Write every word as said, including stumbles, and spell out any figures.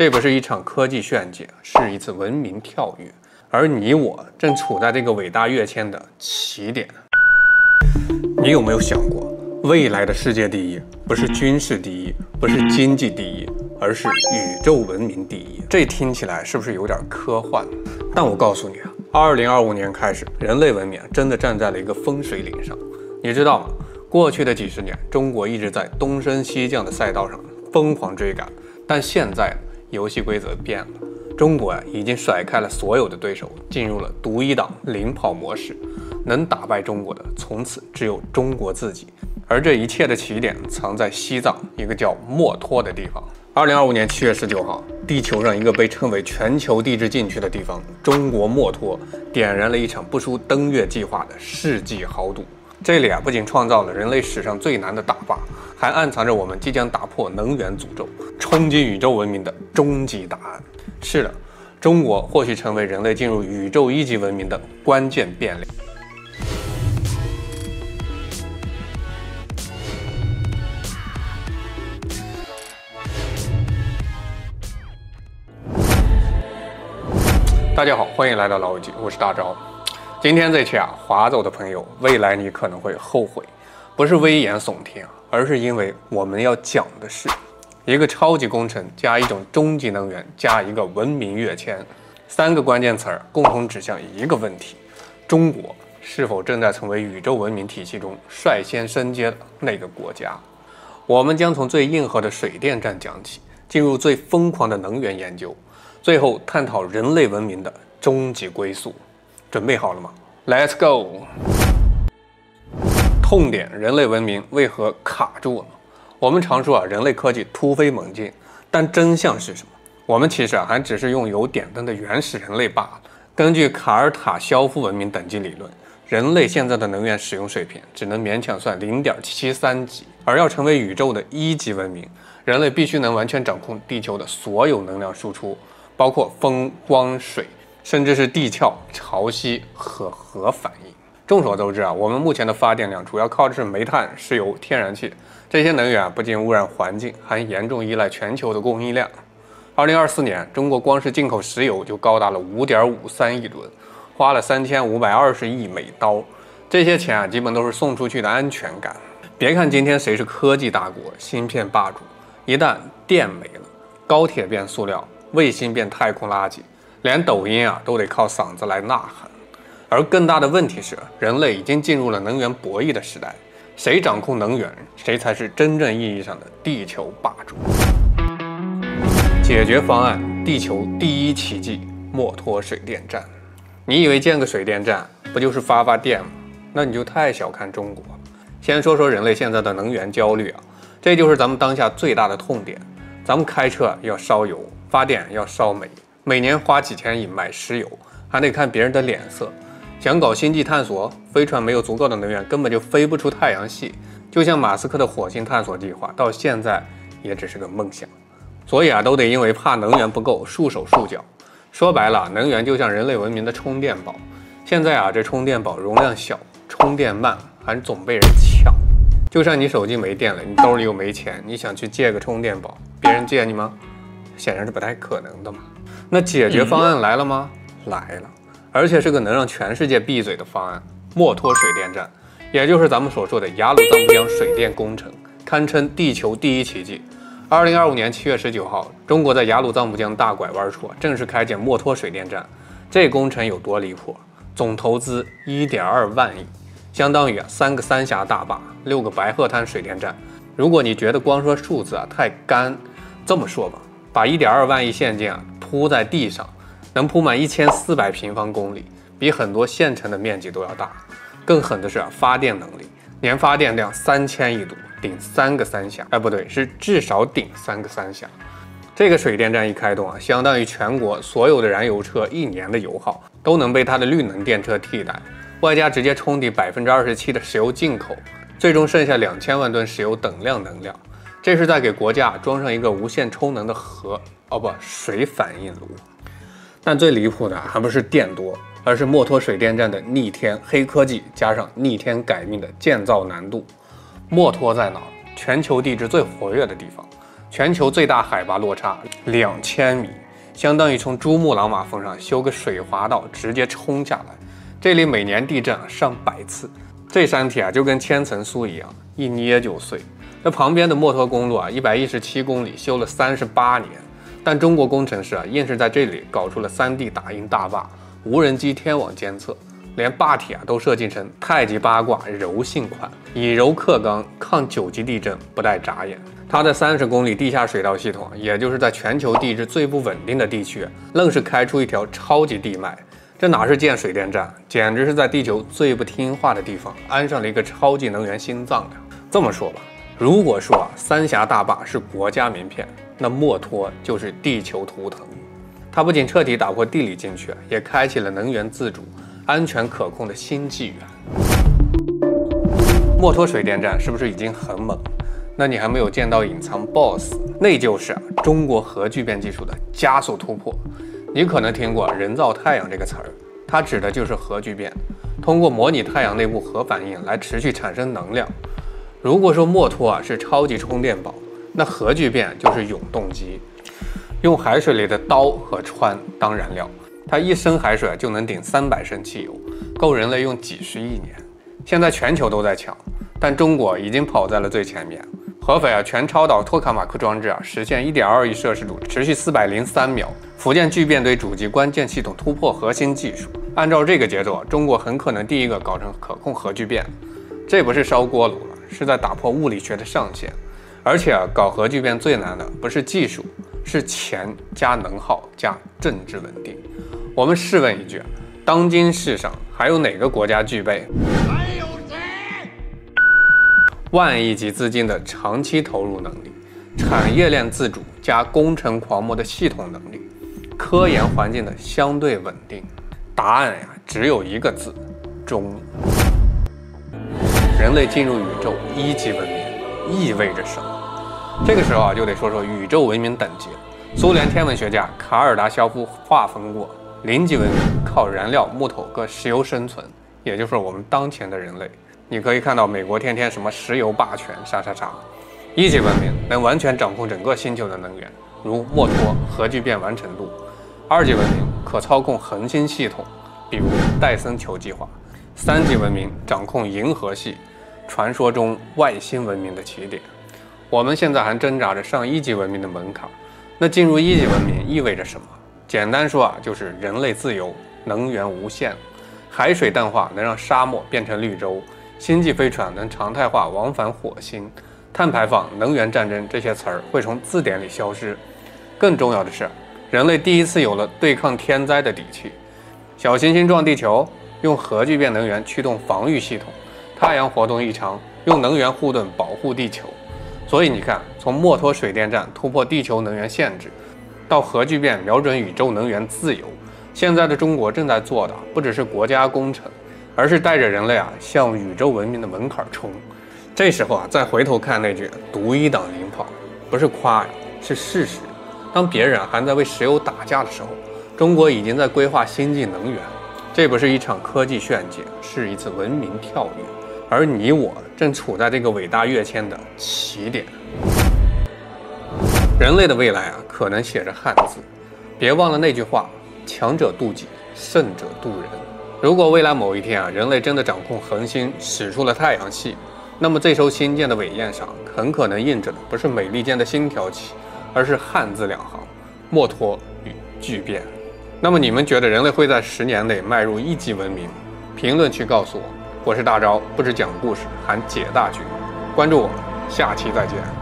这不是一场科技炫技，是一次文明跳跃，而你我正处在这个伟大跃迁的起点。你有没有想过，未来的世界第一不是军事第一，不是经济第一，而是宇宙文明第一？这听起来是不是有点科幻？但我告诉你啊，二零二五年开始，人类文明真的站在了一个分水岭上。你知道吗？过去的几十年，中国一直在东升西降的赛道上疯狂追赶，但现在，游戏规则变了，中国呀已经甩开了所有的对手，进入了独一档领跑模式。能打败中国的，从此只有中国自己。而这一切的起点藏在西藏一个叫墨脱的地方。二零二五年七月十九号，地球上一个被称为全球地质禁区的地方，中国墨脱点燃了一场不输登月计划的世纪豪赌。这里啊，不仅创造了人类史上最难的大坝，还暗藏着我们即将打破能源诅咒、冲击宇宙文明的终极答案。是的，中国或许成为人类进入宇宙一级文明的关键变量。大家好，欢迎来到老友记，我是大钊。今天这期啊，划走的朋友，未来你可能会后悔，不是危言耸听，而是因为我们要讲的是一个超级工程加一种终极能源加一个文明跃迁，三个关键词儿共同指向一个问题：中国是否正在成为宇宙文明体系中率先升阶的那个国家？我们将从最硬核的水电站讲起，进入最疯狂的能源研究。最后探讨人类文明的终极归宿，准备好了吗 ？Let's go！ 痛点：人类文明为何卡住了？我们常说啊，人类科技突飞猛进，但真相是什么？我们其实啊，还只是用油点灯的原始人类罢了。根据卡尔塔肖夫文明等级理论，人类现在的能源使用水平只能勉强算 零点七三 级，而要成为宇宙的一级文明，人类必须能完全掌控地球的所有能量输出。包括风、光、水，甚至是地壳、潮汐和核反应。众所周知啊，我们目前的发电量主要靠的是煤炭、石油、天然气这些能源啊，不仅污染环境，还严重依赖全球的供应量。二零二四年，中国光是进口石油就高达了五点五三亿吨，花了三千五百二十亿美刀。这些钱啊，基本都是送出去的安全感。别看今天谁是科技大国、芯片霸主，一旦电没了，高铁变塑料。卫星变太空垃圾，连抖音啊都得靠嗓子来呐喊。而更大的问题是，人类已经进入了能源博弈的时代，谁掌控能源，谁才是真正意义上的地球霸主。解决方案：地球第一奇迹——墨脱水电站。你以为建个水电站不就是发发电吗？那你就太小看中国。先说说人类现在的能源焦虑啊，这就是咱们当下最大的痛点。咱们开车要烧油。发电要烧煤，每年花几千亿买石油，还得看别人的脸色。想搞星际探索，飞船没有足够的能源，根本就飞不出太阳系。就像马斯克的火星探索计划，到现在也只是个梦想。所以啊，都得因为怕能源不够，束手束脚。说白了，能源就像人类文明的充电宝。现在啊，这充电宝容量小，充电慢，还总被人抢。就像你手机没电了，你兜里又没钱，你想去借个充电宝，别人借你吗？显然是不太可能的嘛。那解决方案来了吗？嗯、来了，而且是个能让全世界闭嘴的方案——墨脱水电站，也就是咱们所说的雅鲁藏布江水电工程，堪称地球第一奇迹。二零二五年七月十九号，中国在雅鲁藏布江大拐弯处正式开建墨脱水电站。这工程有多离谱？总投资一点二万亿，相当于啊三个三峡大坝、六个白鹤滩水电站。如果你觉得光说数字啊太干，这么说吧。把 一点二 万亿现金啊铺在地上，能铺满一千四百平方公里，比很多县城的面积都要大。更狠的是、啊、发电能力，年发电量三千亿度，顶三个三峡。哎，不对，是至少顶三个三峡。这个水电站一开动啊，相当于全国所有的燃油车一年的油耗都能被它的绿能电车替代，外加直接冲抵 百分之二十七 的石油进口，最终剩下两千万吨石油等量能量。这是在给国家装上一个无限充能的核哦不水反应炉，但最离谱的还不是电多，而是墨脱水电站的逆天黑科技加上逆天改命的建造难度。墨脱在哪？全球地质最活跃的地方，全球最大海拔落差两千米，相当于从珠穆朗玛峰上修个水滑道直接冲下来。这里每年地震啊上百次，这山体啊就跟千层酥一样，一捏就碎。这旁边的墨脱公路啊，一百一十七公里修了三十八年，但中国工程师啊硬是在这里搞出了三D 打印大坝、无人机天网监测。 连坝体啊都设计成太极八卦柔性款，以柔克刚，抗九级地震不带眨眼。它的三十公里地下水道系统，也就是在全球地质最不稳定的地区，愣是开出一条超级地脉。这哪是建水电站，简直是在地球最不听话的地方安上了一个超级能源心脏的。这么说吧，如果说啊三峡大坝是国家名片，那墨脱就是地球图腾。它不仅彻底打破地理禁区，也开启了能源自主。 安全可控的新纪元。墨脱水电站是不是已经很猛？那你还没有见到隐藏 B O S S， 那就是中国核聚变技术的加速突破。你可能听过“人造太阳”这个词儿，它指的就是核聚变，通过模拟太阳内部核反应来持续产生能量。如果说墨脱啊是超级充电宝，那核聚变就是永动机，用海水里的氘和氚当燃料。 它一升海水就能顶三百升汽油，够人类用几十亿年。现在全球都在抢，但中国已经跑在了最前面。合肥啊，全超导托卡马克装置啊，实现一点二亿摄氏度，持续四百零三秒。福建聚变堆主机关键系统突破核心技术。按照这个节奏，中国很可能第一个搞成可控核聚变。这不是烧锅炉了，是在打破物理学的上限。而且啊，搞核聚变最难的不是技术，是钱加能耗加政治稳定。 我们试问一句，当今世上还有哪个国家具备还有谁万亿级资金的长期投入能力、产业链自主加工程狂魔的系统能力、科研环境的相对稳定？答案呀，只有一个字：中。人类进入宇宙一级文明意味着什么？这个时候啊，就得说说宇宙文明等级。苏联天文学家卡尔达肖夫划分过。 零级文明靠燃料、木头和石油生存，也就是我们当前的人类。你可以看到美国天天什么石油霸权，啥啥啥。一级文明能完全掌控整个星球的能源，如墨脱核聚变完成度。二级文明可操控恒星系统，比如戴森球计划。三级文明掌控银河系，传说中外星文明的起点。我们现在还挣扎着上一级文明的门槛，那进入一级文明意味着什么？ 简单说啊，就是人类自由，能源无限，海水淡化能让沙漠变成绿洲，星际飞船能常态化往返火星，碳排放、能源战争这些词儿会从字典里消失。更重要的是，人类第一次有了对抗天灾的底气。小行星撞地球，用核聚变能源驱动防御系统；太阳活动异常，用能源护盾保护地球。所以你看，从墨脱水电站突破地球能源限制。 到核聚变瞄准宇宙能源自由，现在的中国正在做的不只是国家工程，而是带着人类啊向宇宙文明的门槛冲。这时候啊，再回头看那句“独一档领跑”，不是夸，是事实。当别人还在为石油打架的时候，中国已经在规划星际能源。这不是一场科技炫技，是一次文明跳跃。而你我正处在这个伟大跃迁的起点。 人类的未来啊，可能写着汉字。别忘了那句话：强者渡己，胜者渡人。如果未来某一天啊，人类真的掌控恒星，驶出了太阳系，那么这艘星舰的尾焰上，很可能印着的不是美利坚的星条旗，而是汉字两行：墨脱与巨变。那么你们觉得人类会在十年内迈入一级文明？评论区告诉我。我是大钊，不止讲故事，还解大局。关注我，下期再见。